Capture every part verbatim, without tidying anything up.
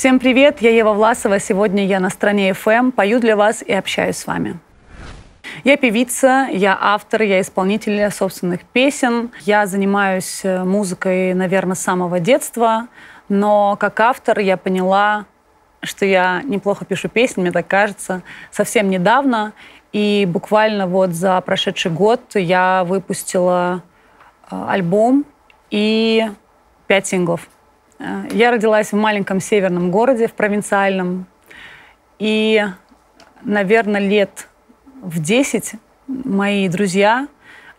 Всем привет, я Ева Власова. Сегодня я на Стране эф эм, пою для вас и общаюсь с вами. Я певица, я автор, я исполнитель собственных песен. Я занимаюсь музыкой, наверное, с самого детства. Но как автор я поняла, что я неплохо пишу песни, мне так кажется, совсем недавно. И буквально вот за прошедший год я выпустила альбом и пять синглов. Я родилась в маленьком северном городе, в провинциальном. И, наверное, лет в десять мои друзья,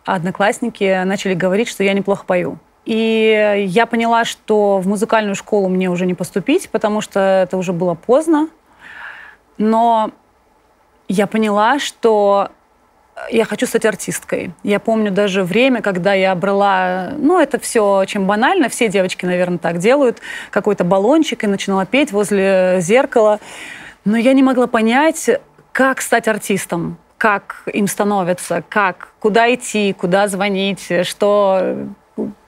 одноклассники начали говорить, что я неплохо пою. И я поняла, что в музыкальную школу мне уже не поступить, потому что это уже было поздно. Но я поняла, что я хочу стать артисткой. Я помню даже время, когда я брала... Ну, это все очень банально, все девочки, наверное, так делают. Какой-то баллончик и начинала петь возле зеркала. Но я не могла понять, как стать артистом, как им становятся, как, куда идти, куда звонить, что...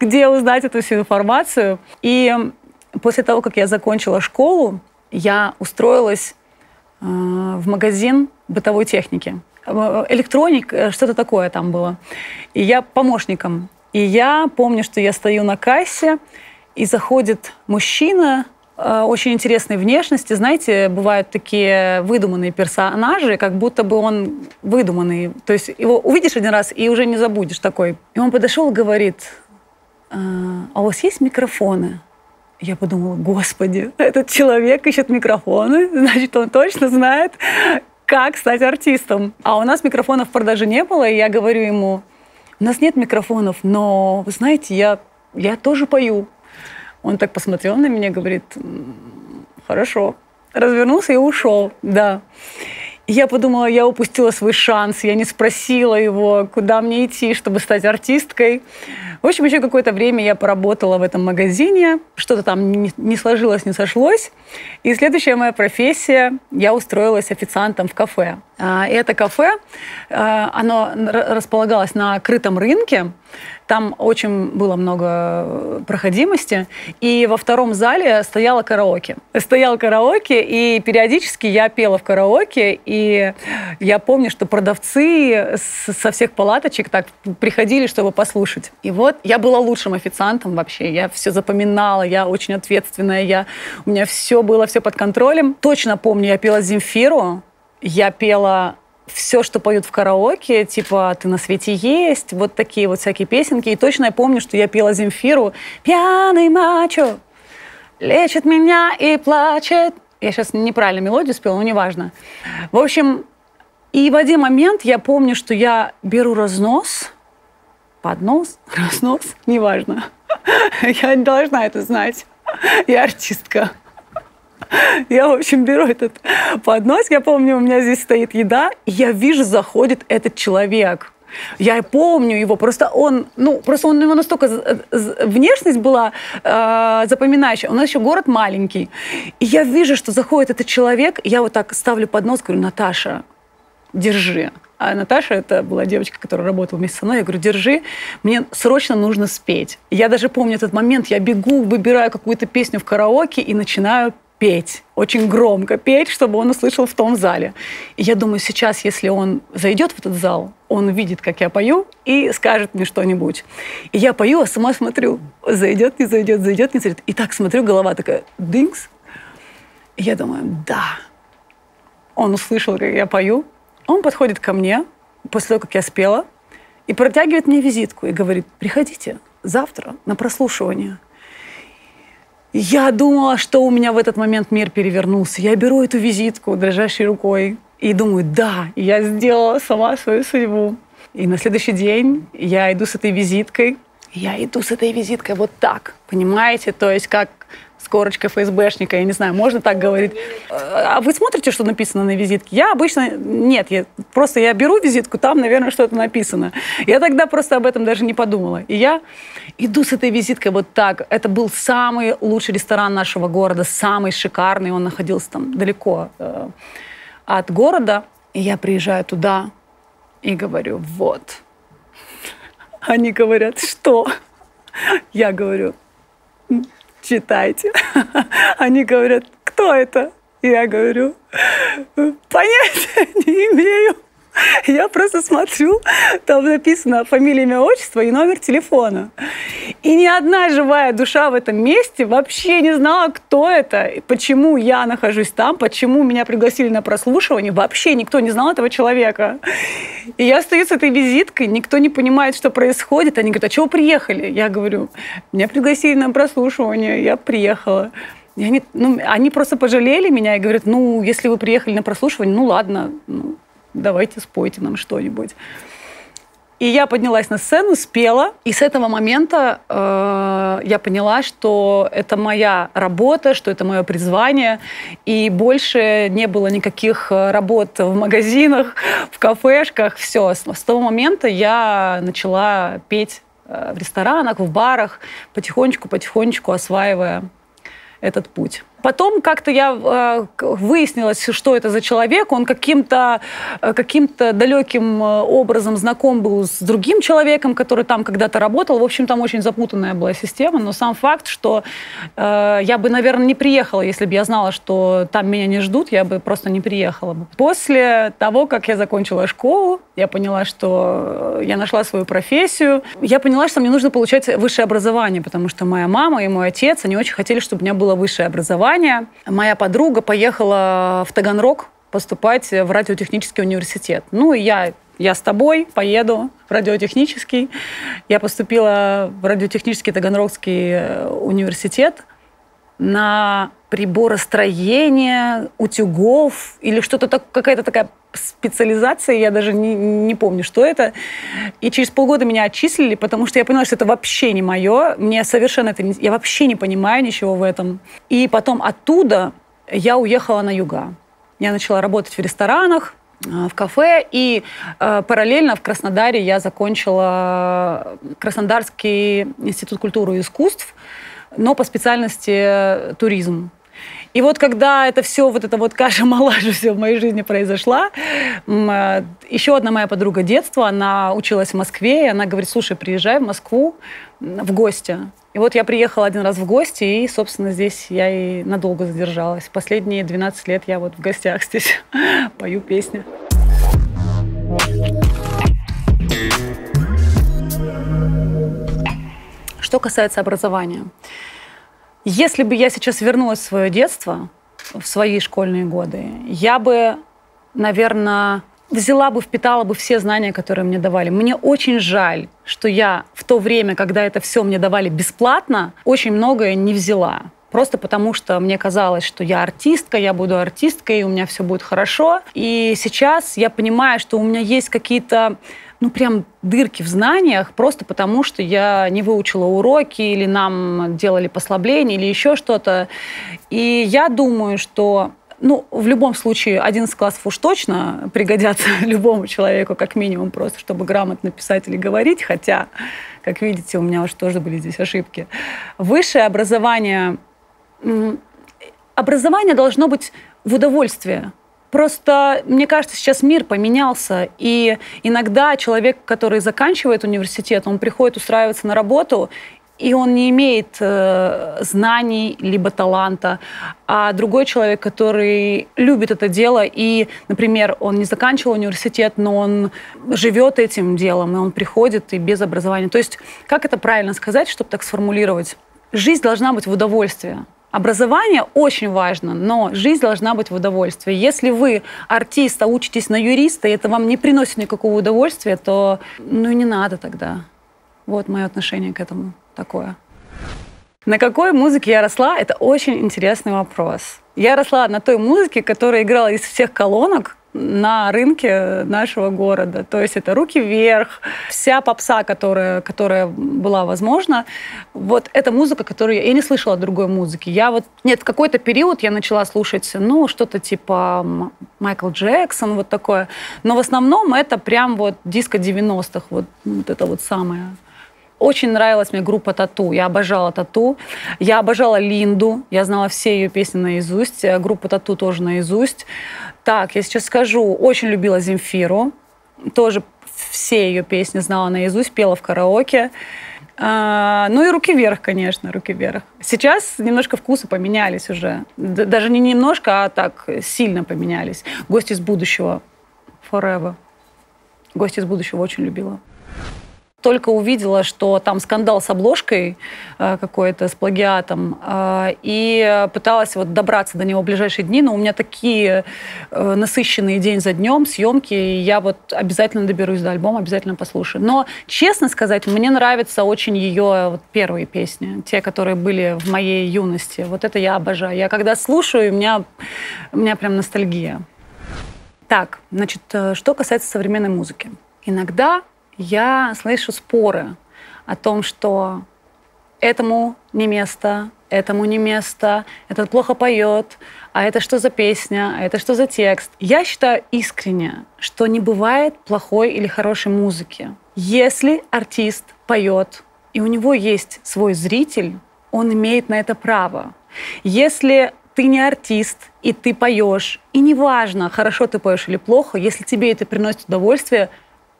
где узнать эту всю информацию. И после того, как я закончила школу, я устроилась э, в магазин бытовой техники. Электроник, что-то такое там было. И я помощником. И я помню, что я стою на кассе, и заходит мужчина э, очень интересной внешности. Знаете, бывают такие выдуманные персонажи, как будто бы он выдуманный. То есть его увидишь один раз и уже не забудешь такой. И он подошел и говорит... а у вас есть микрофоны? Я подумала, господи, этот человек ищет микрофоны, значит, он точно знает, как стать артистом. А у нас микрофонов в продаже не было, и я говорю ему, у нас нет микрофонов, но, вы знаете, я, я тоже пою. Он так посмотрел на меня, говорит, хорошо. Развернулся и ушел, да. Я подумала, я упустила свой шанс, я не спросила его, куда мне идти, чтобы стать артисткой. В общем, еще какое-то время я поработала в этом магазине, что-то там не сложилось, не сошлось. И следующая моя профессия, я устроилась официантом в кафе. Это кафе, оно располагалось на крытом рынке, там очень было много проходимости, и во втором зале стояло караоке. Стоял караоке, и периодически я пела в караоке, и я помню, что продавцы со всех палаточек так приходили, чтобы послушать. И вот я была лучшим официантом вообще, я все запоминала, я очень ответственная, я... у меня все было, все под контролем. Точно помню, я пела Земфиру, я пела... все, что поют в караоке, типа «Ты на свете есть», вот такие вот всякие песенки. И точно я помню, что я пела Земфиру «Пьяный мачо лечит меня и плачет». Я сейчас неправильно мелодию спела, но неважно. В общем, и в один момент я помню, что я беру разнос, поднос, разнос, неважно. Я не должна это знать. Я артистка. Я, в общем, беру этот поднос, я помню, у меня здесь стоит еда, и я вижу, заходит этот человек. Я помню его, просто он, ну, просто он, у него настолько внешность была э, запоминающая. У нас еще город маленький. И я вижу, что заходит этот человек, и я вот так ставлю поднос, говорю, Наташа, держи. А Наташа, это была девочка, которая работала вместе со мной, я говорю, держи, мне срочно нужно спеть. Я даже помню этот момент, я бегу, выбираю какую-то песню в караоке и начинаю петь. Петь, очень громко петь, чтобы он услышал в том зале. И я думаю, сейчас, если он зайдет в этот зал, он увидит, как я пою, и скажет мне что-нибудь. И я пою, а сама смотрю, зайдет, не зайдет, зайдет, не зайдет. И так смотрю, голова такая, динкс. И я думаю, да. Он услышал, как я пою. Он подходит ко мне, после того, как я спела, и протягивает мне визитку, и говорит, приходите завтра на прослушивание. Я думала, что у меня в этот момент мир перевернулся. Я беру эту визитку дрожащей рукой и думаю, да, я сделала сама свою судьбу. И на следующий день я иду с этой визиткой. Я иду с этой визиткой вот так, понимаете? То есть как с корочкой эф эс бэшника, я не знаю, можно так говорить. А вы смотрите, что написано на визитке? Я обычно... Нет, я... просто я беру визитку, там, наверное, что-то написано. Я тогда просто об этом даже не подумала. И я иду с этой визиткой вот так. Это был самый лучший ресторан нашего города, самый шикарный. Он находился там далеко э, от города. И я приезжаю туда и говорю, вот... Они говорят, что? Я говорю, читайте. Они говорят, кто что это? Я говорю, понятия не имею. Я просто смотрю, там написано фамилия, имя, отчество и номер телефона. И ни одна живая душа в этом месте вообще не знала, кто это, почему я нахожусь там, почему меня пригласили на прослушивание. Вообще никто не знал этого человека. И я стою с этой визиткой, никто не понимает, что происходит. Они говорят, а чего приехали? Я говорю, меня пригласили на прослушивание, я приехала. И они, ну, они просто пожалели меня и говорят, ну, если вы приехали на прослушивание, ну ладно, ну, давайте спойте нам что-нибудь. И я поднялась на сцену, спела. И с этого момента э, я поняла, что это моя работа, что это мое призвание. И больше не было никаких работ в магазинах, в кафешках. Все. С того момента я начала петь в ресторанах, в барах, потихонечку-потихонечку осваивая этот путь. Потом как-то я э, выяснилось, что это за человек. Он каким-то каким-то далеким образом знаком был с другим человеком, который там когда-то работал. В общем, там очень запутанная была система. Но сам факт, что э, я бы, наверное, не приехала, если бы я знала, что там меня не ждут, я бы просто не приехала. После того, как я закончила школу, я поняла, что я нашла свою профессию. Я поняла, что мне нужно получать высшее образование, потому что моя мама и мой отец, они очень хотели, чтобы у меня было высшее образование. Моя подруга поехала в Таганрог поступать в Радиотехнический университет. Ну, и я, я с тобой поеду в Радиотехнический. Я поступила в Радиотехнический Таганрогский университет на приборостроение, утюгов или что-то, так, какая-то такая специализация, я даже не, не помню, что это. И через полгода меня отчислили, потому что я поняла, что это вообще не мое, мне совершенно это не, я вообще не понимаю ничего в этом. И потом оттуда я уехала на юга. Я начала работать в ресторанах, в кафе, и э, параллельно в Краснодаре я закончила Краснодарский институт культуры и искусств, но по специальности туризм. И вот когда это все, вот эта вот каша-малажа все в моей жизни произошла, еще одна моя подруга детства, она училась в Москве, и она говорит, слушай, приезжай в Москву в гости. И вот я приехала один раз в гости, и, собственно, здесь я и надолго задержалась. Последние двенадцать лет я вот в гостях здесь пою песни. Что касается образования. Если бы я сейчас вернулась в свое детство, в свои школьные годы, я бы, наверное, взяла бы, впитала бы все знания, которые мне давали. Мне очень жаль, что я в то время, когда это все мне давали бесплатно, очень многое не взяла. Просто потому что мне казалось, что я артистка, я буду артисткой, и у меня все будет хорошо. И сейчас я понимаю, что у меня есть какие-то... ну, прям дырки в знаниях, просто потому что я не выучила уроки, или нам делали послабление, или еще что-то. И я думаю, что, ну, в любом случае, одиннадцать классов уж точно пригодятся любому человеку, как минимум, просто чтобы грамотно писать или говорить, хотя, как видите, у меня уж тоже были здесь ошибки. Высшее образование... Образование должно быть в удовольствии. Просто, мне кажется, сейчас мир поменялся, и иногда человек, который заканчивает университет, он приходит устраиваться на работу, и он не имеет э, знаний либо таланта. А другой человек, который любит это дело, и, например, он не заканчивал университет, но он живет этим делом, и он приходит и без образования. То есть, как это правильно сказать, чтобы так сформулировать? Жизнь должна быть в удовольствии. Образование очень важно, но жизнь должна быть в удовольствии. Если вы артист, а учитесь на юриста, и это вам не приносит никакого удовольствия, то ну не надо тогда. Вот мое отношение к этому такое. На какой музыке я росла? Это очень интересный вопрос. Я росла на той музыке, которая играла из всех колонок на рынке нашего города. То есть это «Руки вверх», вся попса, которая, которая была возможна. Вот эта музыка, которую... Я не слышала другой музыки. Я вот... Нет, в какой-то период я начала слушать, ну, что-то типа Майкл Джексон, вот такое. Но в основном это прям вот диско девяностых, вот, вот это вот самое. Очень нравилась мне группа «Тату». Я обожала «Тату». Я обожала Линду. Я знала все ее песни наизусть. Группа «Тату» тоже наизусть. Так, я сейчас скажу. Очень любила Земфиру. Тоже все ее песни знала наизусть. Пела в караоке. А, ну и руки вверх, конечно, руки вверх. Сейчас немножко вкусы поменялись уже. Даже не немножко, а так сильно поменялись. «Гость из будущего» forever. «Гость из будущего» очень любила. Только увидела, что там скандал с обложкой какой-то, с плагиатом, и пыталась вот добраться до него в ближайшие дни, но у меня такие насыщенные день за днем съемки, и я вот обязательно доберусь до альбома, обязательно послушаю. Но, честно сказать, мне нравятся очень ее вот первые песни, те, которые были в моей юности. Вот это я обожаю. Я когда слушаю, у меня, у меня прям ностальгия. Так, значит, что касается современной музыки. Иногда я слышу споры о том, что этому не место, этому не место, этот плохо поет, а это что за песня, а это что за текст. Я считаю искренне, что не бывает плохой или хорошей музыки. Если артист поет, и у него есть свой зритель, он имеет на это право. Если ты не артист, и ты поешь, и неважно, хорошо ты поешь или плохо, если тебе это приносит удовольствие,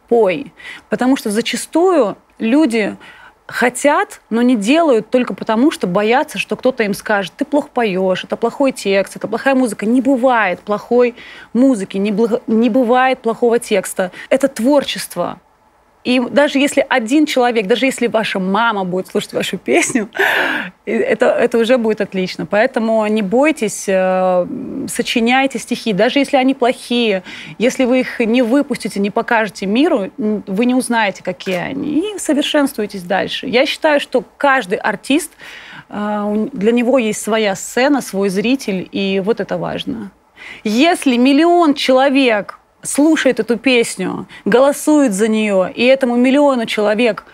пой. Потому что зачастую люди хотят, но не делают только потому, что боятся, что кто-то им скажет: ты плохо поешь, это плохой текст, это плохая музыка. Не бывает плохой музыки, не, бл... не бывает плохого текста. Это творчество. И даже если один человек, даже если ваша мама будет слушать вашу песню, это, это уже будет отлично. Поэтому не бойтесь, э, сочиняйте стихи. Даже если они плохие, если вы их не выпустите, не покажете миру, вы не узнаете, какие они, и совершенствуйтесь дальше. Я считаю, что каждый артист, э, для него есть своя сцена, свой зритель, и вот это важно. Если миллион человек слушает эту песню, голосует за нее, и этому миллиону человек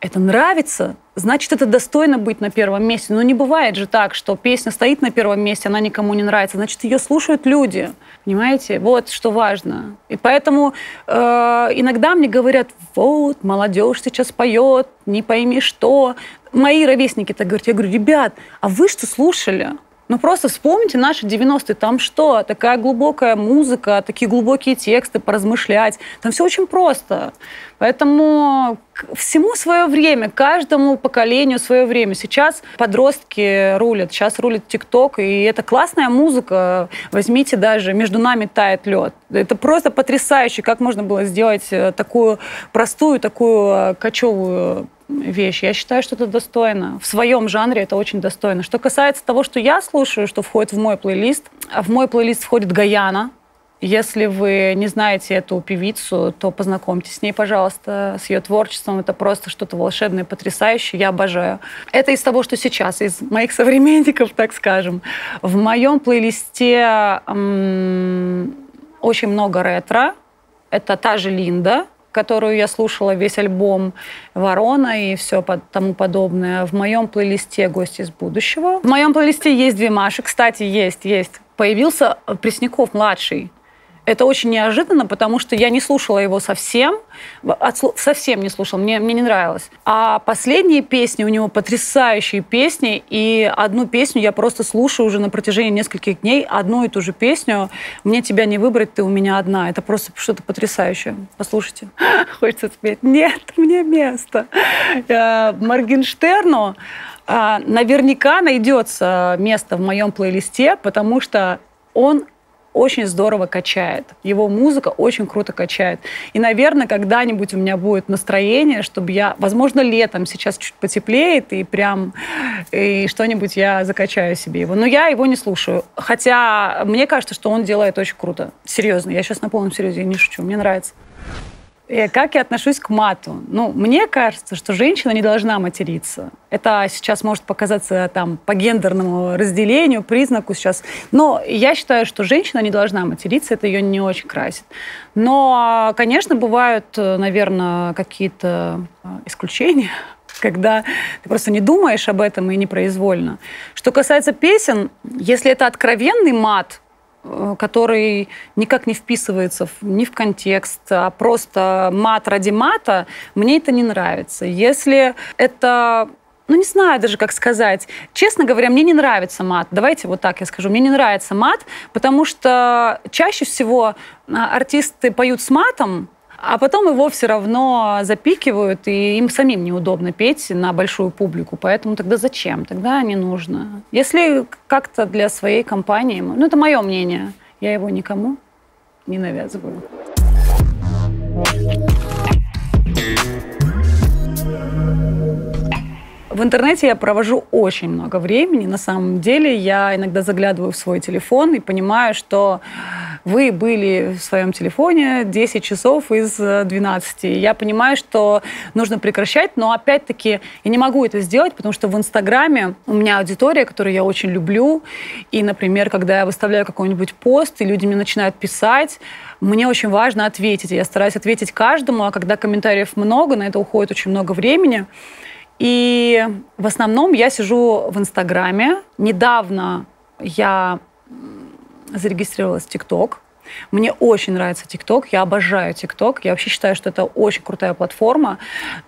это нравится, значит, это достойно быть на первом месте. Но не бывает же так, что песня стоит на первом месте, она никому не нравится. Значит, ее слушают люди. Понимаете? Вот что важно. И поэтому э, иногда мне говорят: вот, молодежь сейчас поет, не пойми что. Мои ровесники так говорят. Я говорю: ребят, а вы что слушали? Ну, просто вспомните наши девяностые, там что? Такая глубокая музыка, такие глубокие тексты, поразмышлять. Там все очень просто. Поэтому всему свое время, каждому поколению свое время. Сейчас подростки рулят, сейчас рулит ТикТок, и это классная музыка. Возьмите даже «Между нами тает лед». Это просто потрясающе, как можно было сделать такую простую, такую кочевую вещь. Я считаю, что это достойно. В своем жанре это очень достойно. Что касается того, что я слушаю, что входит в мой плейлист, в мой плейлист входит Гаяна. Если вы не знаете эту певицу, то познакомьтесь с ней, пожалуйста, с ее творчеством. Это просто что-то волшебное, потрясающее. Я обожаю. Это из того, что сейчас, из моих современников, так скажем. В моем плейлисте м- очень много ретро. Это та же Линда, которую я слушала весь альбом «Ворона» и все тому подобное. В моем плейлисте «Гости из будущего». В моем плейлисте есть «Две Маши». Кстати, есть, есть. Появился Пресняков-младший. Это очень неожиданно, потому что я не слушала его совсем. Отслу... Совсем не слушала, мне, мне не нравилось. А последние песни, у него потрясающие песни. И одну песню я просто слушаю уже на протяжении нескольких дней. Одну и ту же песню «Мне тебя не выбрать, ты у меня одна». Это просто что-то потрясающее. Послушайте. Хочется спеть. Нет, мне место. Моргенштерну наверняка найдется место в моем плейлисте, потому что он очень здорово качает. Его музыка очень круто качает. И, наверное, когда-нибудь у меня будет настроение, чтобы я... Возможно, летом сейчас чуть потеплеет, и прям и что-нибудь я закачаю себе его. Но я его не слушаю. Хотя мне кажется, что он делает очень круто. Серьезно. Я сейчас на полном серьезе, я не шучу. Мне нравится. И как я отношусь к мату? Ну, мне кажется, что женщина не должна материться. Это сейчас может показаться там по гендерному разделению, признаку сейчас. Но я считаю, что женщина не должна материться, это ее не очень красит. Но, конечно, бывают, наверное, какие-то исключения, когда ты просто не думаешь об этом и непроизвольно. Что касается песен, если это откровенный мат, который никак не вписывается ни в контекст, а просто мат ради мата, мне это не нравится. Если это... Ну, не знаю даже, как сказать. Честно говоря, мне не нравится мат. Давайте вот так я скажу. Мне не нравится мат, потому что чаще всего артисты поют с матом, А потом его все равно запикивают, и им самим неудобно петь на большую публику. Поэтому тогда зачем? Тогда не нужно. Если как-то для своей компании... Ну, это мое мнение. Я его никому не навязываю. В интернете я провожу очень много времени. На самом деле я иногда заглядываю в свой телефон и понимаю, что вы были в своем телефоне десять часов из двенадцати. Я понимаю, что нужно прекращать, но опять-таки я не могу это сделать, потому что в Инстаграме у меня аудитория, которую я очень люблю. И, например, когда я выставляю какой-нибудь пост, и люди мне начинают писать, мне очень важно ответить. Я стараюсь ответить каждому, а когда комментариев много, на это уходит очень много времени. И в основном я сижу в Инстаграме. Недавно я зарегистрировалась в ТикТок. Мне очень нравится ТикТок, я обожаю ТикТок. Я вообще считаю, что это очень крутая платформа.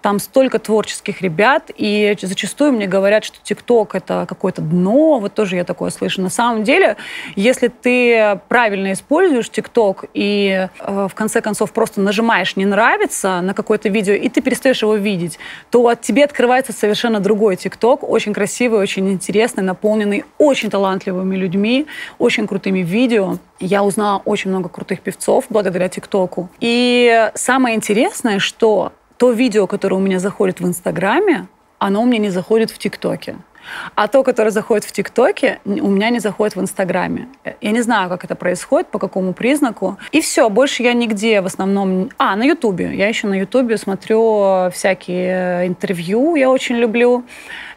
Там столько творческих ребят, и зачастую мне говорят, что ТикТок — это какое-то дно. Вот тоже я такое слышу. На самом деле, если ты правильно используешь ТикТок и э, в конце концов просто нажимаешь «не нравится» на какое-то видео, и ты перестаешь его видеть, то от тебе открывается совершенно другой ТикТок, очень красивый, очень интересный, наполненный очень талантливыми людьми, очень крутыми видео. Я узнала очень много крутых певцов благодаря ТикТоку. И самое интересное, что то видео, которое у меня заходит в Инстаграме, оно у меня не заходит в ТикТоке. А то, которое заходит в ТикТоке, у меня не заходит в Инстаграме. Я не знаю, как это происходит, по какому признаку. И все, больше я нигде в основном... А, на Ютубе. Я еще на Ютубе смотрю всякие интервью, я очень люблю.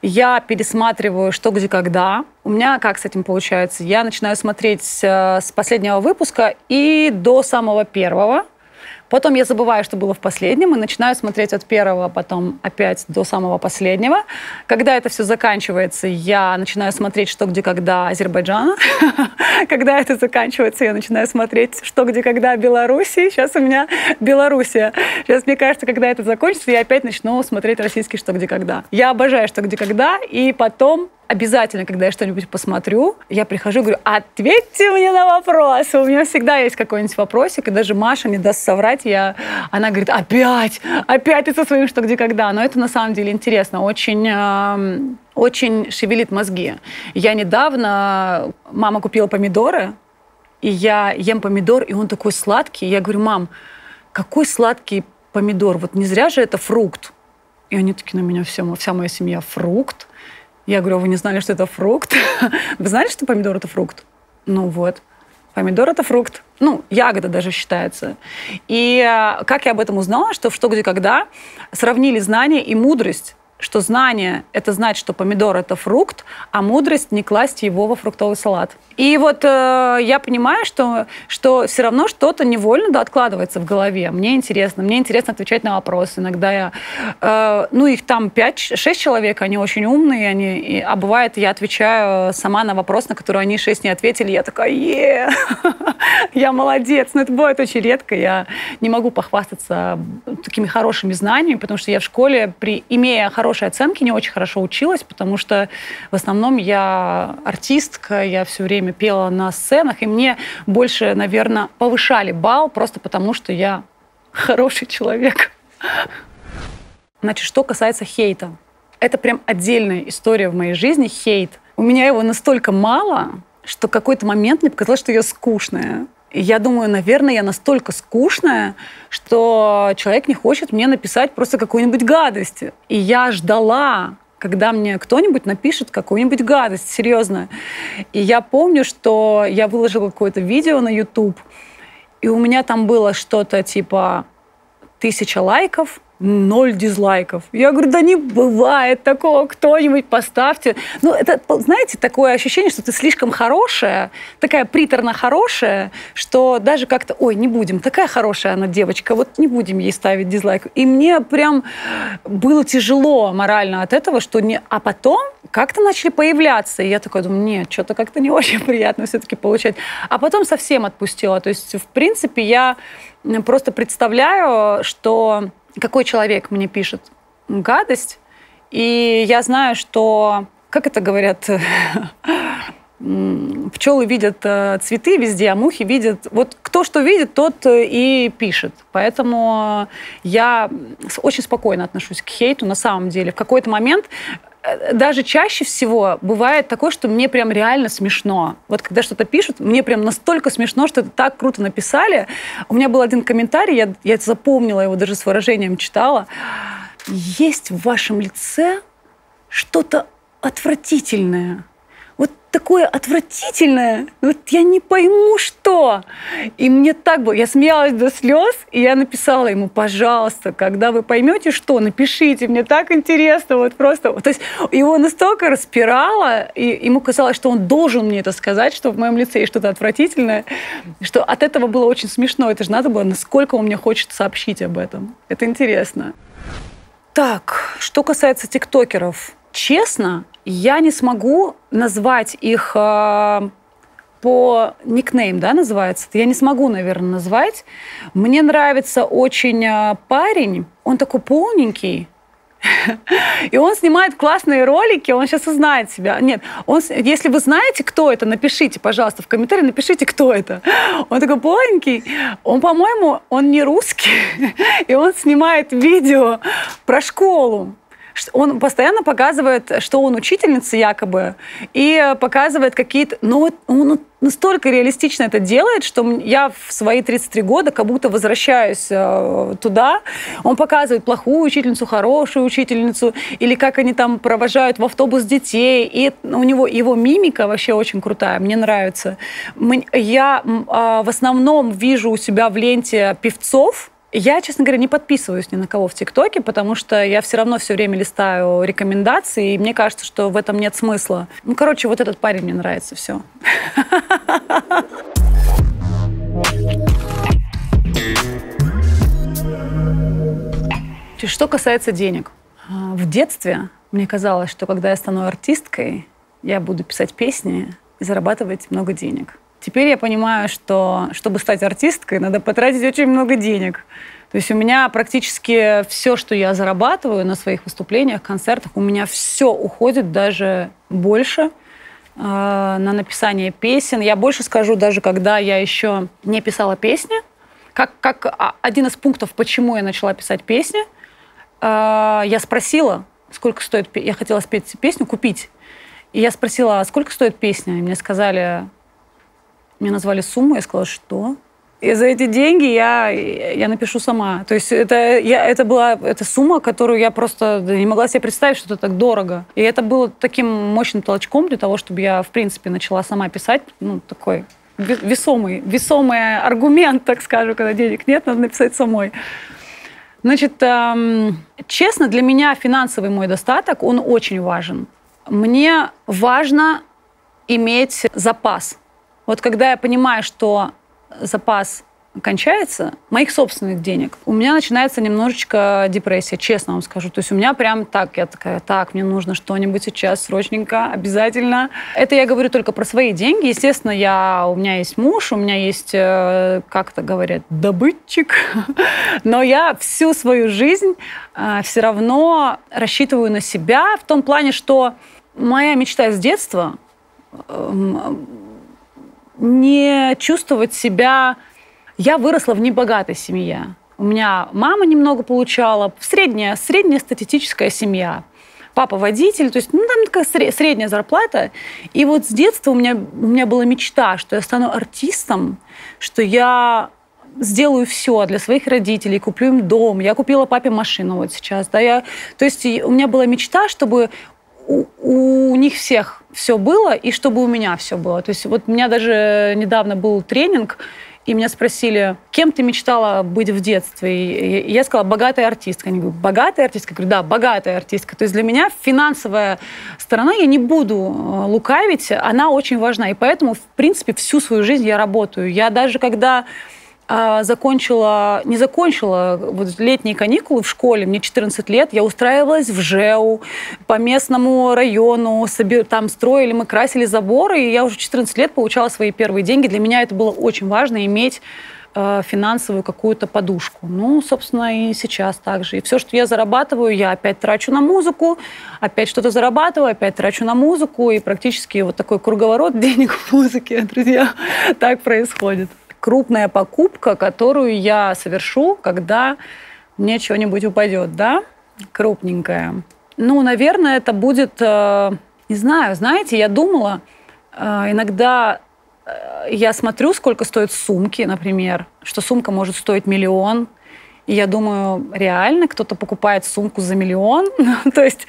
Я пересматриваю «Что, где, когда». У меня как с этим получается? Я начинаю смотреть с последнего выпуска и до самого первого. Потом я забываю, что было в последнем, и начинаю смотреть от первого, потом опять до самого последнего. Когда это все заканчивается, я начинаю смотреть «Что, где, когда» Азербайджана. Когда это заканчивается, я начинаю смотреть «Что, где, когда» Белоруссии. Сейчас у меня Белоруссия. Сейчас, мне кажется, когда это закончится, я опять начну смотреть российский «Что, где, когда». Я обожаю «Что, где, когда», и потом... Обязательно, когда я что-нибудь посмотрю, я прихожу и говорю: ответьте мне на вопрос. У меня всегда есть какой-нибудь вопросик, и даже Маша не даст соврать. Я... Она говорит: опять, опять ты со своим «Что, где, когда». Но это на самом деле интересно, очень, э, очень шевелит мозги. Я недавно, мама купила помидоры, и я ем помидор, и он такой сладкий. Я говорю: мам, какой сладкий помидор, вот не зря же это фрукт. И они такие на меня, все, вся моя семья: фрукт? Я говорю: вы не знали, что это фрукт? Вы знали, что помидор — это фрукт? Ну вот, помидор — это фрукт. Ну, ягода даже считается. И как я об этом узнала, что в «Что, где, когда» сравнили знания и мудрость, что знание — это знать, что помидор — это фрукт, а мудрость — не класть его во фруктовый салат. И вот э, я понимаю, что, что все равно что-то невольно да, откладывается в голове. Мне интересно. Мне интересно отвечать на вопросы. Иногда я... Э, ну, их там пять-шесть человек, они очень умные. Они, и, а бывает, я отвечаю сама на вопрос, на который они шесть не ответили. Я такая: е я молодец. Но это бывает очень редко. Я не могу похвастаться такими хорошими знаниями, потому что я в школе, при, имея хорошие оценки, не очень хорошо училась, потому что в основном я артистка, я все время пела на сценах, и мне больше, наверное, повышали балл просто потому, что я хороший человек. Значит, что касается хейта. Это прям отдельная история в моей жизни, хейт. У меня его настолько мало, что в какой-то момент мне показалось, что я скучная. Я думаю, наверное, я настолько скучная, что человек не хочет мне написать просто какую-нибудь гадость. И я ждала, когда мне кто-нибудь напишет какую-нибудь гадость, серьезно. И я помню, что я выложила какое-то видео на YouTube, и у меня там было что-то типа тысяча лайков, ноль дизлайков. Я говорю: да не бывает такого, кто-нибудь поставьте. Ну, это, знаете, такое ощущение, что ты слишком хорошая, такая приторно хорошая, что даже как-то, ой, не будем, такая хорошая она девочка, вот не будем ей ставить дизлайк. И мне прям было тяжело морально от этого, что не... А потом как-то начали появляться, и я такая думаю: нет, что-то как-то не очень приятно все-таки получать. А потом совсем отпустила. То есть, в принципе, я просто представляю, что... Какой человек мне пишет гадость, и я знаю, что, как это говорят, пчелы видят цветы везде, а мухи видят... Вот кто что видит, тот и пишет. Поэтому я очень спокойно отношусь к хейту, на самом деле. В какой-то момент... Даже чаще всего бывает такое, что мне прям реально смешно. Вот когда что-то пишут, мне прям настолько смешно, что это так круто написали. У меня был один комментарий, я, я запомнила его, даже с выражением читала. «Есть в вашем лице что-то отвратительное». Вот такое отвратительное, вот я не пойму, что. И мне так было, я смеялась до слез, и я написала ему: пожалуйста, когда вы поймете, что, напишите, мне так интересно, вот просто. То есть его настолько распирало, и ему казалось, что он должен мне это сказать, что в моем лице есть что-то отвратительное, что от этого было очень смешно, это же надо было, насколько он мне хочет сообщить об этом. Это интересно. Так, что касается тиктокеров. Честно, я не смогу назвать их э, по никнейм, да, называется. Я не смогу, наверное, назвать. Мне нравится очень э, парень. Он такой полненький. И он снимает классные ролики, он сейчас узнает себя. Нет, он, если вы знаете, кто это, напишите, пожалуйста, в комментарии, напишите, кто это. Он такой плохенький, он, по-моему, он не русский, и он снимает видео про школу. Он постоянно показывает, что он учительница якобы, и показывает какие-то... Но он настолько реалистично это делает, что я в свои тридцать три года как будто возвращаюсь туда. Он показывает плохую учительницу, хорошую учительницу, или как они там провожают в автобус детей. И у него его мимика вообще очень крутая, мне нравится. Я в основном вижу у себя в ленте певцов. Я, честно говоря, не подписываюсь ни на кого в ТикТоке, потому что я все равно все время листаю рекомендации, и мне кажется, что в этом нет смысла. Ну, короче, вот этот парень мне нравится, все. Что касается денег. В детстве мне казалось, что когда я стану артисткой, я буду писать песни и зарабатывать много денег. Теперь я понимаю, что, чтобы стать артисткой, надо потратить очень много денег. То есть у меня практически все, что я зарабатываю на своих выступлениях, концертах, у меня все уходит даже больше э, на написание песен. Я больше скажу, даже когда я еще не писала песни, как, как один из пунктов, почему я начала писать песни, э, я спросила, сколько стоит... Я хотела спеть песню, купить. И я спросила, а сколько стоит песня? И мне сказали... Мне назвали сумму, я сказала, что? И за эти деньги я, я напишу сама. То есть это, я, это была эта сумма, которую я просто не могла себе представить, что это так дорого. И это было таким мощным толчком для того, чтобы я, в принципе, начала сама писать. Ну, такой весомый, весомый аргумент, так скажу, когда денег нет, надо написать самой. Значит, эм, честно, для меня финансовый мой достаток, он очень важен. Мне важно иметь запас. Вот когда я понимаю, что запас кончается, моих собственных денег, у меня начинается немножечко депрессия, честно вам скажу. То есть у меня прям так, я такая, так, мне нужно что-нибудь сейчас срочненько, обязательно. Это я говорю только про свои деньги. Естественно, я, у меня есть муж, у меня есть, как это говорят, добытчик. Но я всю свою жизнь все равно рассчитываю на себя в том плане, что моя мечта с детства – не чувствовать себя... Я выросла в небогатой семье. У меня мама немного получала, средняя, средняя статистическая семья. Папа водитель, то есть ну, там такая средняя зарплата. И вот с детства у меня, у меня была мечта, что я стану артистом, что я сделаю все для своих родителей, куплю им дом. Я купила папе машину вот сейчас. Да, я... То есть у меня была мечта, чтобы... У, у них всех все было, и чтобы у меня все было. То есть вот у меня даже недавно был тренинг, и меня спросили, кем ты мечтала быть в детстве? И я сказала, богатая артистка. Они говорят, богатая артистка? Я говорю, да, богатая артистка. То есть для меня финансовая сторона, я не буду лукавить, она очень важна. И поэтому, в принципе, всю свою жизнь я работаю. Я даже когда... закончила, не закончила вот, летние каникулы в школе, мне четырнадцать лет, я устраивалась в ЖЭУ, по местному району, там строили, мы красили заборы, и я уже в четырнадцать лет получала свои первые деньги. Для меня это было очень важно, иметь финансовую какую-то подушку. Ну, собственно, и сейчас так же. И все, что я зарабатываю, я опять трачу на музыку, опять что-то зарабатываю, опять трачу на музыку, и практически вот такой круговорот денег в музыке, друзья, так происходит. Крупная покупка, которую я совершу, когда мне чего-нибудь упадет, да? Крупненькая. Ну, наверное, это будет... Не знаю, знаете, я думала, иногда... Я смотрю, сколько стоят сумки, например, что сумка может стоить миллион. И я думаю, реально кто-то покупает сумку за миллион? То есть,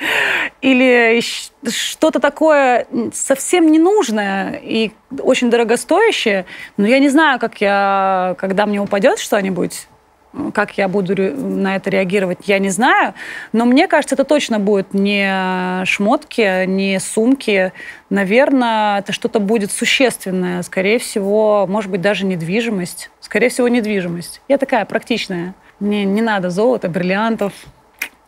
или что-то такое совсем ненужное и очень дорогостоящее. Но я не знаю, как я, когда мне упадет что-нибудь, как я буду на это реагировать, я не знаю. Но мне кажется, это точно будет не шмотки, не сумки. Наверное, это что-то будет существенное. Скорее всего, может быть, даже недвижимость. Скорее всего, недвижимость. Я такая практичная. Мне не надо золота, бриллиантов.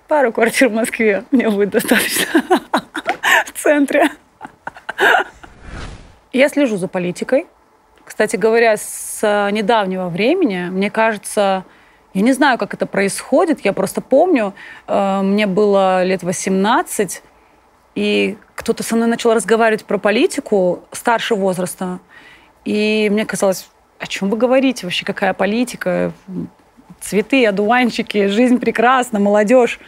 Пару квартир в Москве мне будет достаточно. В центре. Я слежу за политикой. Кстати говоря, с недавнего времени, мне кажется... Я не знаю, как это происходит, я просто помню, мне было лет восемнадцать, и кто-то со мной начал разговаривать про политику старше возраста. И мне казалось, о чем вы говорите вообще, какая политика? Цветы, одуванчики, жизнь прекрасна, молодежь.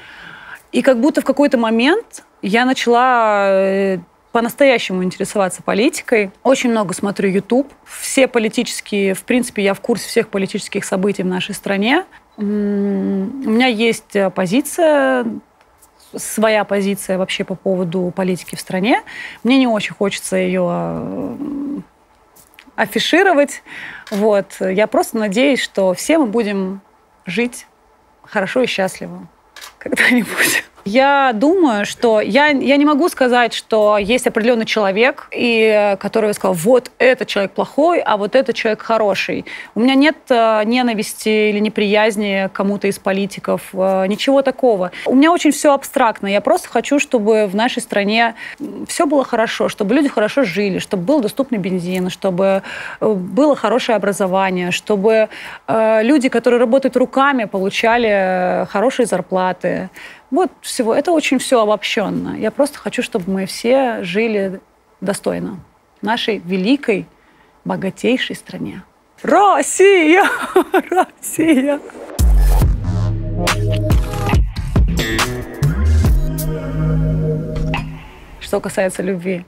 И как будто в какой-то момент я начала... по-настоящему интересоваться политикой. Очень много смотрю YouTube. Все политические, в принципе, я в курсе всех политических событий в нашей стране. У меня есть позиция, своя позиция вообще по поводу политики в стране. Мне не очень хочется ее афишировать. Вот. Я просто надеюсь, что все мы будем жить хорошо и счастливо когда-нибудь. Я думаю, что я, я не могу сказать, что есть определенный человек, и, который сказал, вот этот человек плохой, а вот этот человек хороший. У меня нет э, ненависти или неприязни к кому-то из политиков, э, ничего такого. У меня очень все абстрактно. Я просто хочу, чтобы в нашей стране все было хорошо, чтобы люди хорошо жили, чтобы был доступный бензин, чтобы было хорошее образование, чтобы э, люди, которые работают руками, получали хорошие зарплаты. Вот всего. Это очень все обобщенно. Я просто хочу, чтобы мы все жили достойно нашей великой, богатейшей стране. Россия! Россия! Что касается любви.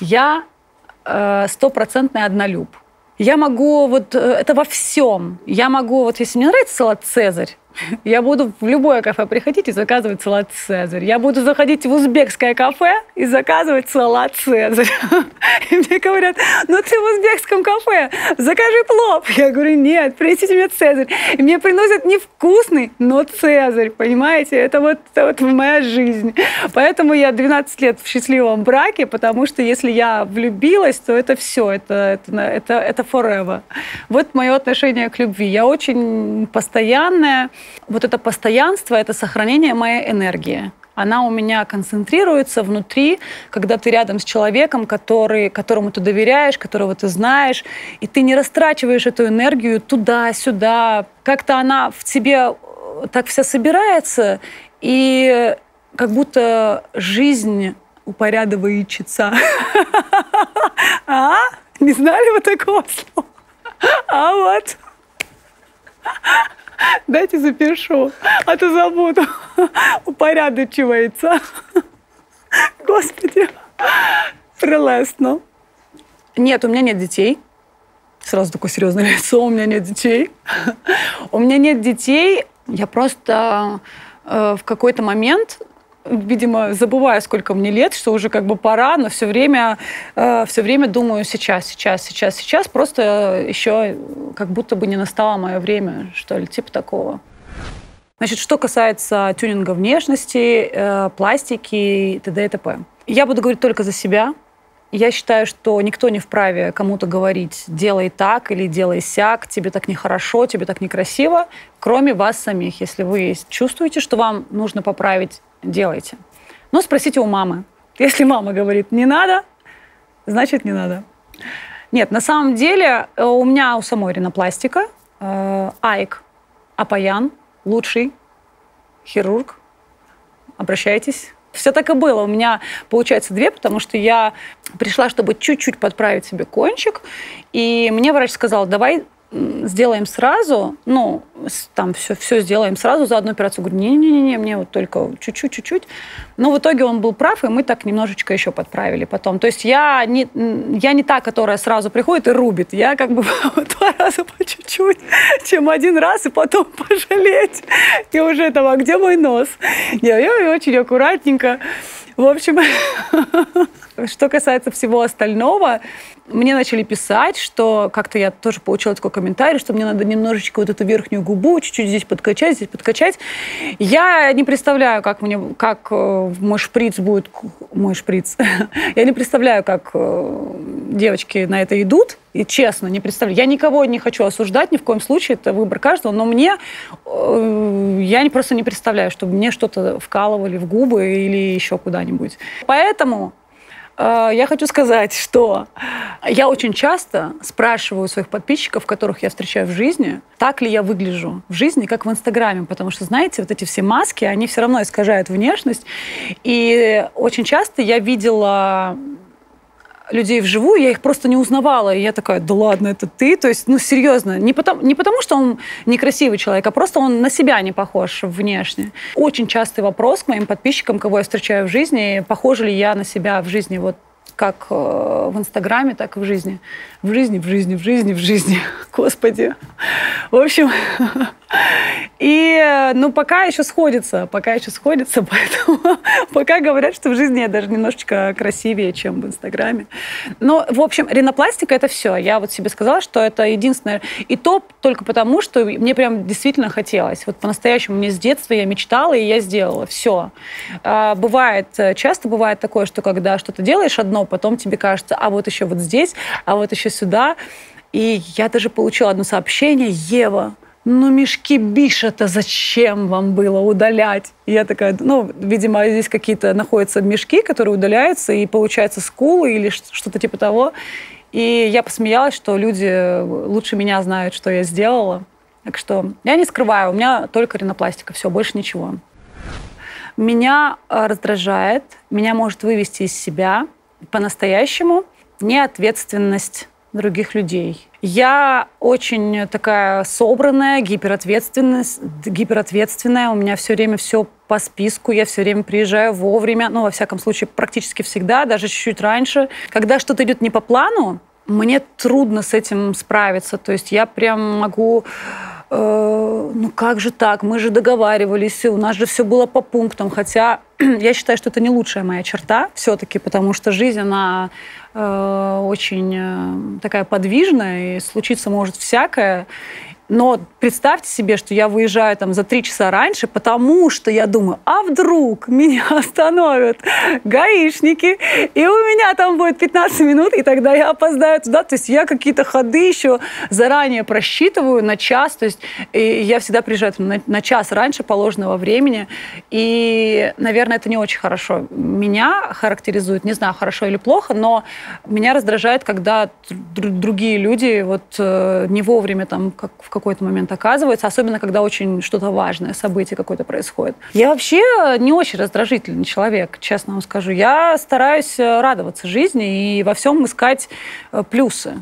Я стопроцентный однолюб. Я могу вот... Это во всем. Я могу... Вот если мне нравится салат «Цезарь», я буду в любое кафе приходить и заказывать салат «Цезарь». Я буду заходить в узбекское кафе и заказывать салат «Цезарь». И мне говорят, ну ты в узбекском кафе, закажи плов. Я говорю, нет, принесите мне «Цезарь». И мне приносят невкусный, но «Цезарь». Понимаете, это вот, это вот моя жизнь. Поэтому я двенадцать лет в счастливом браке, потому что если я влюбилась, то это все, это, это, это, это forever. Вот мое отношение к любви. Я очень постоянная. Вот это постоянство, это сохранение моей энергии. Она у меня концентрируется внутри, когда ты рядом с человеком, который, которому ты доверяешь, которого ты знаешь, и ты не растрачиваешь эту энергию туда-сюда. Как-то она в тебе так вся собирается, и как будто жизнь упорядочивается. А? Не знали вы такого слова? А вот... Дайте запишу, а то забуду. Упорядочивается. Господи, прелестно. Нет, у меня нет детей. Сразу такое серьезное лицо, у меня нет детей. У меня нет детей. Я просто э, в какой-то момент, видимо, забываю, сколько мне лет, что уже как бы пора, но все время, э, все время думаю сейчас, сейчас, сейчас, сейчас. Просто еще как будто бы не настало мое время, что ли, типа такого. Значит, что касается тюнинга внешности, э, пластики и т.д. и т.п. Я буду говорить только за себя. Я считаю, что никто не вправе кому-то говорить «делай так» или «делай сяк», «тебе так нехорошо», «тебе так некрасиво», кроме вас самих. Если вы чувствуете, что вам нужно поправить, делайте. Но спросите у мамы. Если мама говорит «не надо», значит, не надо. Нет, на самом деле у меня у самой ринопластика. э, Айк Апаян, лучший хирург, обращайтесь. Все так и было. У меня, получается, две, потому что я пришла, чтобы чуть-чуть подправить себе кончик, и мне врач сказал, давай сделаем сразу, ну, там все, все сделаем сразу за одну операцию. Говорю, не-не-не, мне вот только чуть-чуть-чуть-чуть. Но в итоге он был прав, и мы так немножечко еще подправили потом. То есть я не, я не та, которая сразу приходит и рубит. Я как бы два раза по чуть-чуть, чем один раз, и потом пожалеть. И уже там, а где мой нос? Я, я, я очень аккуратненько. В общем, что касается всего остального, мне начали писать, что как-то я тоже получила такой комментарий, что мне надо немножечко вот эту верхнюю губу чуть-чуть здесь подкачать, здесь подкачать. Я не представляю, как мне, как мой шприц будет... Мой шприц. Я не представляю, как девочки на это идут. И честно, не представляю. Я никого не хочу осуждать, ни в коем случае. Это выбор каждого. Но мне... Я просто не представляю, чтобы мне что-то вкалывали в губы или еще куда-нибудь. Поэтому... Я хочу сказать, что я очень часто спрашиваю своих подписчиков, которых я встречаю в жизни, так ли я выгляжу в жизни, как в Инстаграме. Потому что, знаете, вот эти все маски, они все равно искажают внешность. И очень часто я видела людей вживую, я их просто не узнавала. И я такая, да ладно, это ты? То есть, ну, серьезно. Не потому, не потому, что он некрасивый человек, а просто он на себя не похож внешне. Очень частый вопрос к моим подписчикам, кого я встречаю в жизни, похожа ли я на себя в жизни, вот как в Инстаграме, так и в жизни. В жизни, в жизни, в жизни, в жизни. Господи. В общем... И, ну, пока еще сходится, пока еще сходится, поэтому пока говорят, что в жизни я даже немножечко красивее, чем в Инстаграме. Но, в общем, ринопластика — это все. Я вот себе сказала, что это единственное. И то только потому, что мне прям действительно хотелось. Вот по-настоящему мне с детства я мечтала, и я сделала. Все. А, бывает, часто бывает такое, что когда что-то делаешь одно, потом тебе кажется, а вот еще вот здесь, а вот еще сюда. И я даже получила одно сообщение: «Ева, ну, мешки биша-то зачем вам было удалять?» И я такая, ну, видимо, здесь какие-то находятся мешки, которые удаляются, и получается скулы или что-то типа того. И я посмеялась, что люди лучше меня знают, что я сделала. Так что я не скрываю, у меня только ринопластика, все, больше ничего. Меня раздражает, меня может вывести из себя по-настоящему неответственность других людей. Я очень такая собранная, гиперответственная, гиперответственная. У меня все время все по списку, я все время приезжаю вовремя, ну, во всяком случае, практически всегда, даже чуть-чуть раньше. Когда что-то идет не по плану, мне трудно с этим справиться. То есть я прям могу... Э, ну, как же так? Мы же договаривались, у нас же все было по пунктам. Хотя я считаю, что это не лучшая моя черта все-таки, потому что жизнь, она... очень такая подвижная, и случиться может всякое. Но представьте себе, что я выезжаю там за три часа раньше, потому что я думаю, а вдруг меня остановят гаишники, и у меня там будет пятнадцать минут, и тогда я опоздаю туда. То есть я какие-то ходы еще заранее просчитываю на час. То есть я всегда приезжаю там, на, на час раньше положенного времени. И, наверное, это не очень хорошо. Меня характеризует, не знаю, хорошо или плохо, но меня раздражает, когда другие люди вот не вовремя там как в какой-то момент оказывается, особенно когда очень что-то важное, событие какое-то происходит. Я вообще не очень раздражительный человек, честно вам скажу. Я стараюсь радоваться жизни и во всем искать плюсы.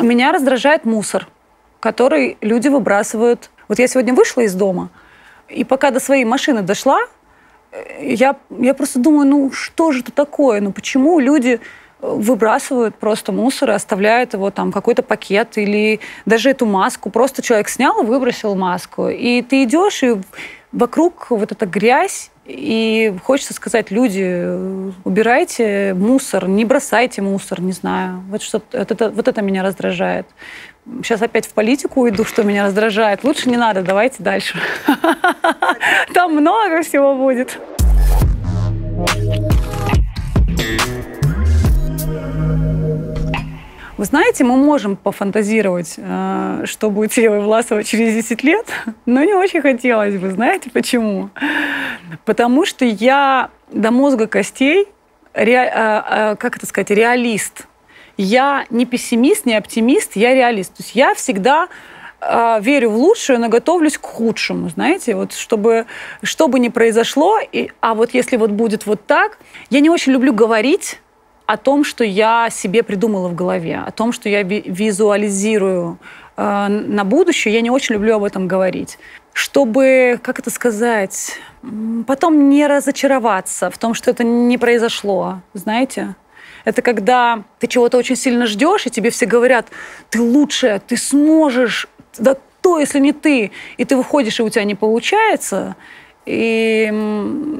Меня раздражает мусор, который люди выбрасывают. Вот я сегодня вышла из дома, и пока до своей машины дошла, я, я просто думаю, ну что же это такое? Ну почему люди... выбрасывают просто мусор и оставляют его там, какой-то пакет или даже эту маску. Просто человек снял и выбросил маску. И ты идешь, и вокруг вот эта грязь, и хочется сказать, люди, убирайте мусор, не бросайте мусор, не знаю. Вот, что, вот, это, вот это меня раздражает. Сейчас опять в политику уйду, что меня раздражает. Лучше не надо, давайте дальше. Там много всего будет. Вы знаете, мы можем пофантазировать, что будет с Евой Власовой через десять лет, но не очень хотелось бы. Знаете почему? Потому что я до мозга костей, ре, как это сказать, реалист. Я не пессимист, не оптимист, я реалист. То есть я всегда э, верю в лучшее, но готовлюсь к худшему, знаете, вот чтобы, что бы ни произошло, и, а вот если вот будет вот так, я не очень люблю говорить о том, что я себе придумала в голове, о том, что я визуализирую э, на будущее, я не очень люблю об этом говорить. Чтобы, как это сказать, потом не разочароваться в том, что это не произошло, знаете. Это когда ты чего-то очень сильно ждешь, и тебе все говорят, ты лучшая, ты сможешь, да кто, если не ты. И ты выходишь, и у тебя не получается. И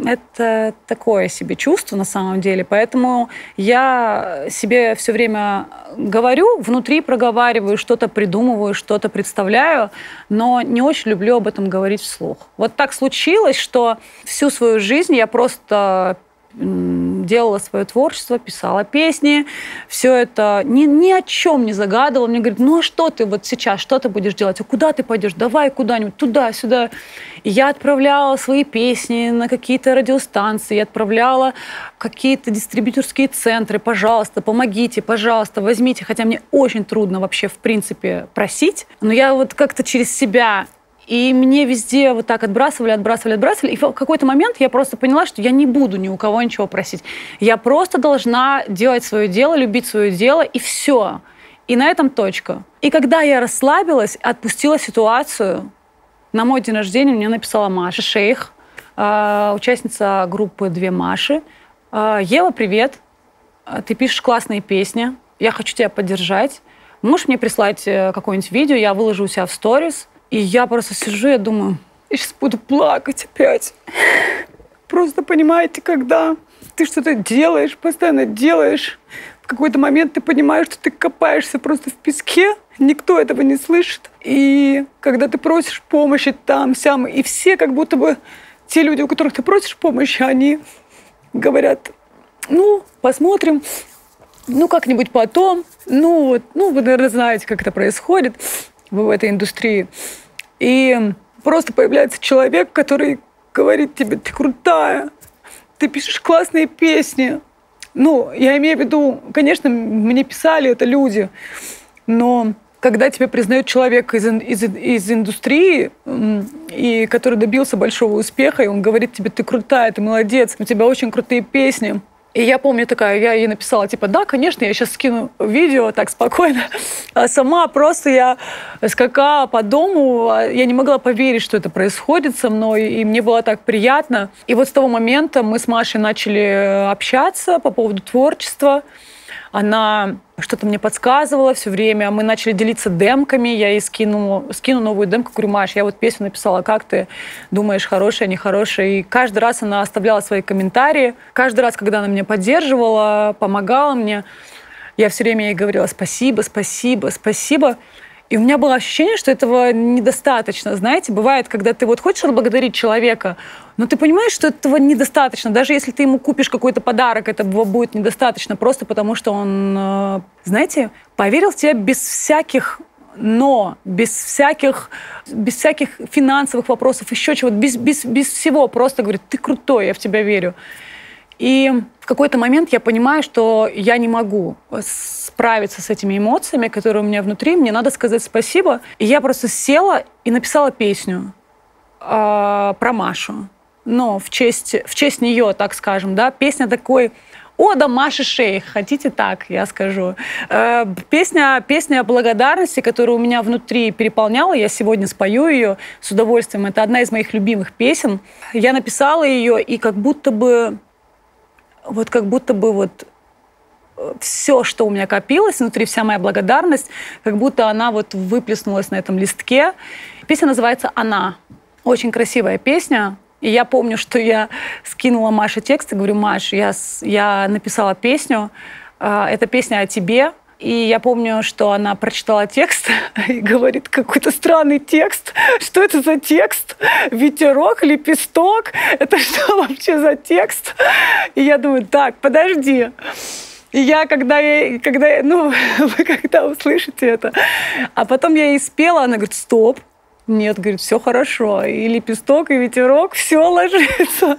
это такое себе чувство на самом деле. Поэтому я себе все время говорю, внутри проговариваю, что-то придумываю, что-то представляю, но не очень люблю об этом говорить вслух. Вот так случилось, что всю свою жизнь я просто делала свое творчество, писала песни, все это ни, ни о чем не загадывала. Мне говорят, ну а что ты вот сейчас, что ты будешь делать? А куда ты пойдешь? Давай куда-нибудь, туда, сюда. И я отправляла свои песни на какие-то радиостанции, я отправляла какие-то дистрибьюторские центры. Пожалуйста, помогите, пожалуйста, возьмите. Хотя мне очень трудно вообще, в принципе, просить. Но я вот как-то через себя... И мне везде вот так отбрасывали, отбрасывали, отбрасывали. И в какой-то момент я просто поняла, что я не буду ни у кого ничего просить. Я просто должна делать свое дело, любить свое дело, и все. И на этом точка. И когда я расслабилась, отпустила ситуацию, на мой день рождения мне написала Маша Шейх, участница группы «Две Маши». «Ева, привет. Ты пишешь классные песни. Я хочу тебя поддержать. Можешь мне прислать какое-нибудь видео? Я выложу у себя в сторис». И я просто сижу, я думаю, я сейчас буду плакать опять. Просто понимаете, когда ты что-то делаешь, постоянно делаешь, в какой-то момент ты понимаешь, что ты копаешься просто в песке, никто этого не слышит. И когда ты просишь помощи там, сям, и все как будто бы те люди, у которых ты просишь помощи, они говорят, ну, посмотрим, ну, как-нибудь потом. Ну, вот, ну, вы, наверное, знаете, как это происходит в этой индустрии. И просто появляется человек, который говорит тебе, ты крутая, ты пишешь классные песни. Ну, я имею в виду, конечно, мне писали это люди, но когда тебя признают человек из, из, из индустрии, и который добился большого успеха, и он говорит тебе, ты крутая, ты молодец, у тебя очень крутые песни. И я помню такая, я ей написала, типа, да, конечно, я сейчас скину видео так спокойно. А сама просто я скакала по дому, я не могла поверить, что это происходит со мной, и мне было так приятно. И вот с того момента мы с Машей начали общаться по поводу творчества. Она что-то мне подсказывала все время. Мы начали делиться демками. Я ей скину, скину новую демку. Говорю, Маш, я вот песню написала, как ты думаешь, хорошая, нехорошая? И каждый раз она оставляла свои комментарии. Каждый раз, когда она меня поддерживала, помогала мне, я все время ей говорила спасибо, спасибо, спасибо. И у меня было ощущение, что этого недостаточно. Знаете, бывает, когда ты вот хочешь отблагодарить человека, но ты понимаешь, что этого недостаточно. Даже если ты ему купишь какой-то подарок, этого будет недостаточно. Просто потому, что он, знаете, поверил в тебя без всяких «но», без всяких, без всяких финансовых вопросов, еще чего-то, без, без, без всего. Просто говорит, ты крутой, я в тебя верю. И в какой-то момент я понимаю, что я не могу справиться с этими эмоциями, которые у меня внутри. Мне надо сказать спасибо. И я просто села и написала песню э, про Машу. Но в честь, в честь нее, так скажем, да, песня такой... О, да, Маша Шейх, хотите так, я скажу. Э, песня, песня о благодарности, которая у меня внутри переполняла. Я сегодня спою ее с удовольствием. Это одна из моих любимых песен. Я написала ее, и как будто бы... Вот как будто бы вот все, что у меня копилось внутри, вся моя благодарность, как будто она вот выплеснулась на этом листке. Песня называется «Она». Очень красивая песня. И я помню, что я скинула Маше текст и говорю, Маш, я, я написала песню, это песня о тебе. И я помню, что она прочитала текст и говорит, какой-то странный текст. Что это за текст? Ветерок, лепесток? Это что вообще за текст? И я думаю, так, подожди. И я, когда, я, когда я, ну, вы когда услышите это. А потом я ей спела, она говорит, стоп. Нет, говорит, все хорошо. И лепесток, и ветерок, все ложится.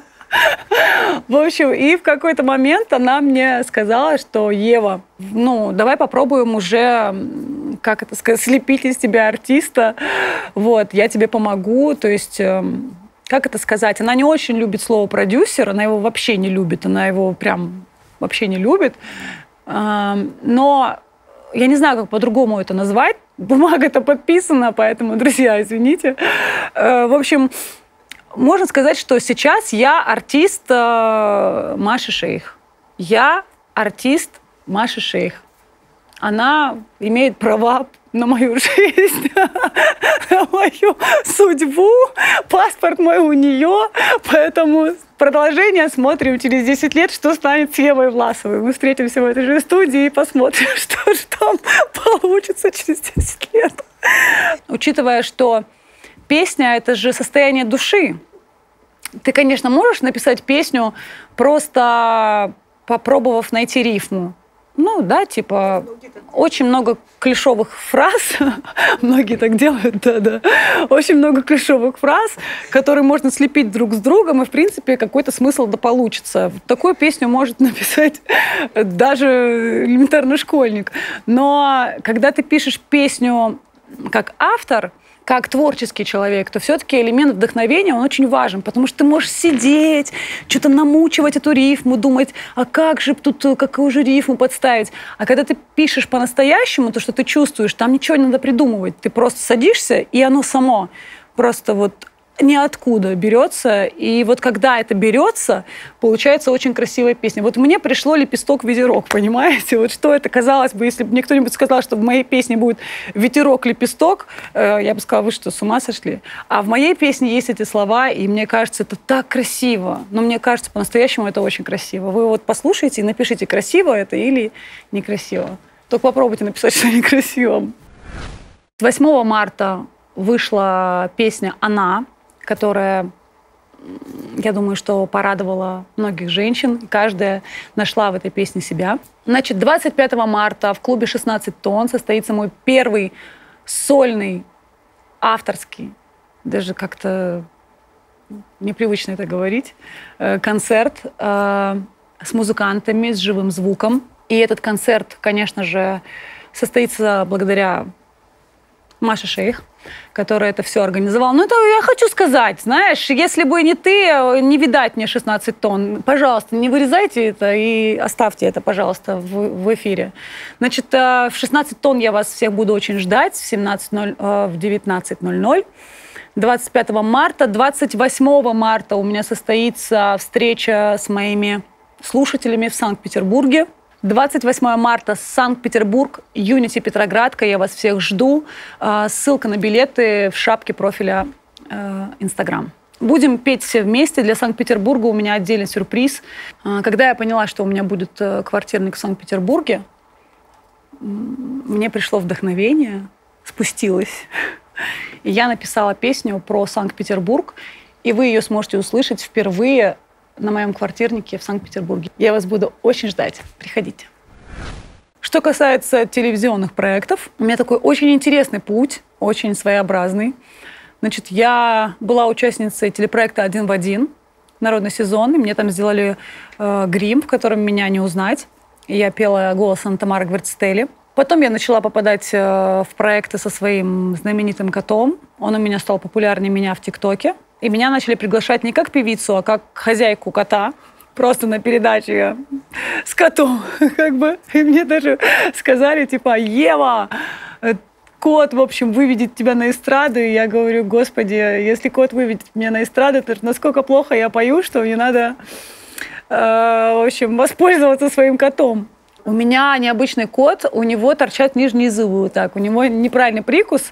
В общем, и в какой-то момент она мне сказала, что Ева, ну, давай попробуем уже как это сказать, слепить из тебя артиста, вот, я тебе помогу, то есть... Как это сказать? Она не очень любит слово продюсер, она его вообще не любит, она его прям вообще не любит. Но я не знаю, как по-другому это назвать. Бумага-то подписана, поэтому, друзья, извините. В общем, можно сказать, что сейчас я артист Маши Шейх. Я артист Маши Шейх. Она имеет права на мою жизнь, на мою судьбу. Паспорт мой у нее. Поэтому продолжение смотрим через десять лет, что станет с Евой Власовой. Мы встретимся в этой же студии и посмотрим, что же там получится через десять лет. Учитывая, что песня — это же состояние души. Ты, конечно, можешь написать песню, просто попробовав найти рифму. Ну, да, типа, очень много клишовых фраз, многие так делают, да-да, очень много клишовых фраз, которые можно слепить друг с другом, и, в принципе, какой-то смысл да получится. Такую песню может написать даже элементарный школьник. Но когда ты пишешь песню как автор, как творческий человек, то все-таки элемент вдохновения, он очень важен, потому что ты можешь сидеть, что-то намучивать эту рифму, думать, а как же тут, какую же рифму подставить. А когда ты пишешь по-настоящему, то, что ты чувствуешь, там ничего не надо придумывать. Ты просто садишься, и оно само просто вот ниоткуда берется. И вот когда это берется, получается очень красивая песня. Вот мне пришло лепесток ветерок, понимаете? Вот что это, казалось бы, если бы мне кто-нибудь сказал, что в моей песне будет ветерок-лепесток, э, я бы сказала, вы что, с ума сошли? А в моей песне есть эти слова, и мне кажется, это так красиво. Но мне кажется, по-настоящему это очень красиво. Вы вот послушайте и напишите, красиво это или некрасиво. Только попробуйте написать, что некрасиво. восьмого марта вышла песня «Она», которая, я думаю, что порадовала многих женщин. Каждая нашла в этой песне себя. Значит, двадцать пятого марта в клубе шестнадцать тонн состоится мой первый сольный, авторский, даже как-то непривычно это говорить, концерт с музыкантами, с живым звуком. И этот концерт, конечно же, состоится благодаря Маше Шейх, которая это все организовала. Ну, это я хочу сказать, знаешь, если бы не ты, не видать мне шестнадцать тонн. Пожалуйста, не вырезайте это и оставьте это, пожалуйста, в, в эфире. Значит, в шестнадцать тонн я вас всех буду очень ждать, в семнадцать ноль ноль, в девятнадцать ноль ноль. двадцать пятого марта, двадцать восьмого марта у меня состоится встреча с моими слушателями в Санкт-Петербурге. двадцать восьмого марта, Санкт-Петербург, Юнити Петроградка. Я вас всех жду. Ссылка на билеты в шапке профиля Инстаграм. Будем петь все вместе. Для Санкт-Петербурга у меня отдельный сюрприз. Когда я поняла, что у меня будет квартирник в Санкт-Петербурге, мне пришло вдохновение, спустилось. И я написала песню про Санкт-Петербург, и вы ее сможете услышать впервые на моем квартирнике в Санкт-Петербурге. Я вас буду очень ждать. Приходите. Что касается телевизионных проектов, у меня такой очень интересный путь, очень своеобразный. Значит, я была участницей телепроекта «Один в один», «Народный сезон», и мне там сделали э, грим, в котором меня не узнать. И я пела голос Санта Маргарет Стелли. Потом я начала попадать э, в проекты со своим знаменитым котом. Он у меня стал популярнее меня в ТикТоке. И меня начали приглашать не как певицу, а как хозяйку кота. Просто на передаче с котом. Как бы. И мне даже сказали, типа, Ева, кот, в общем, выведет тебя на эстраду. И я говорю, господи, если кот выведет меня на эстраду, то насколько плохо я пою, что мне надо, э, в общем, воспользоваться своим котом. У меня необычный кот, у него торчат нижние зубы вот так, у него неправильный прикус,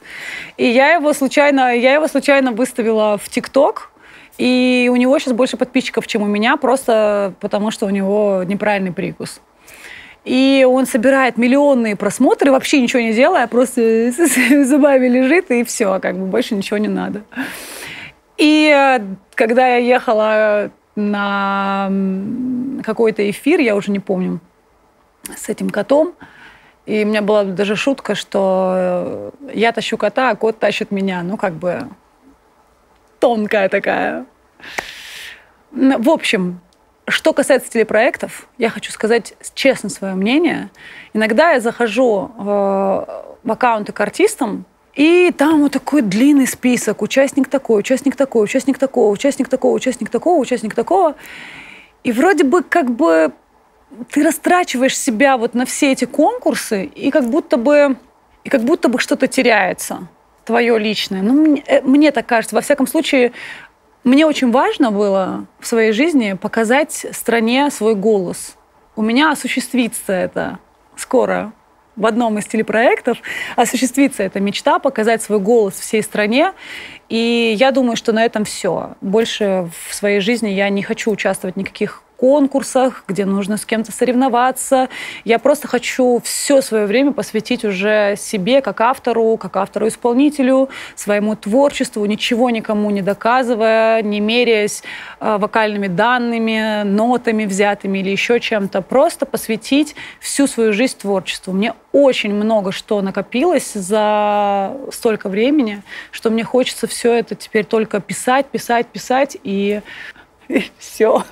и я его случайно, я его случайно выставила в ТикТок, и у него сейчас больше подписчиков, чем у меня, просто потому что у него неправильный прикус. И он собирает миллионные просмотры, вообще ничего не делая, просто с зубами лежит, и все, как бы больше ничего не надо. И когда я ехала на какой-то эфир, я уже не помню, с этим котом. И у меня была даже шутка, что я тащу кота, а кот тащит меня. Ну, как бы тонкая такая. В общем, Что касается телепроектов, я хочу сказать честно свое мнение. Иногда я захожу в аккаунты к артистам, и там вот такой длинный список. Участник такой, участник такой, участник такого, участник такого, участник такого, участник такого. И вроде бы как бы ты растрачиваешь себя вот на все эти конкурсы, и как будто бы, и как будто бы что-то теряется твое личное. Ну, мне, мне так кажется. Во всяком случае, мне очень важно было в своей жизни показать стране свой голос. У меня осуществится это скоро в одном из телепроектов. Осуществится эта мечта, показать свой голос всей стране. И я думаю, что на этом все. Больше в своей жизни я не хочу участвовать в никаких конкурсах, где нужно с кем-то соревноваться. Я просто хочу все свое время посвятить уже себе, как автору, как автору-исполнителю, своему творчеству, ничего никому не доказывая, не меряясь вокальными данными, нотами взятыми или еще чем-то. Просто посвятить всю свою жизнь творчеству. Мне очень много что накопилось за столько времени, что мне хочется все это теперь только писать, писать, писать и, и все.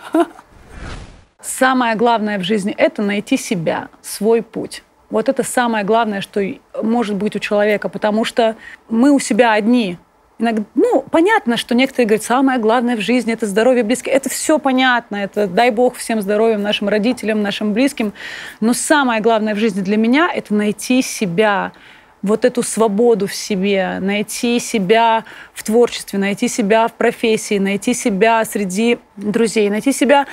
Самое главное в жизни – это найти себя, свой путь. Вот это самое главное, что может быть у человека, потому что мы у себя одни. Иногда, ну, понятно, что некоторые говорят, самое главное в жизни – это здоровье близких. Это все понятно, это дай бог всем здоровьем, нашим родителям, нашим близким. Но самое главное в жизни для меня – это найти себя, вот эту свободу в себе, найти себя в творчестве, найти себя в профессии, найти себя среди друзей, найти себя...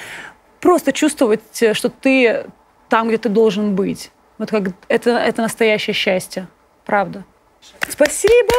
Просто чувствовать, что ты там, где ты должен быть. Вот как это, это настоящее счастье. Правда. Спасибо!